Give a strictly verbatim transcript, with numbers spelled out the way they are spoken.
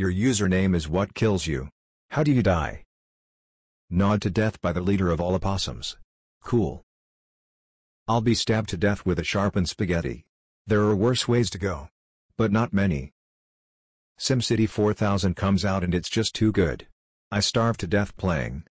Your username is what kills you. How do you die? Gnawed to death by the leader of all opossums. Cool. I'll be stabbed to death with a sharpened spaghetti. There are worse ways to go. But not many. SimCity four thousand comes out and it's just too good. I starved to death playing.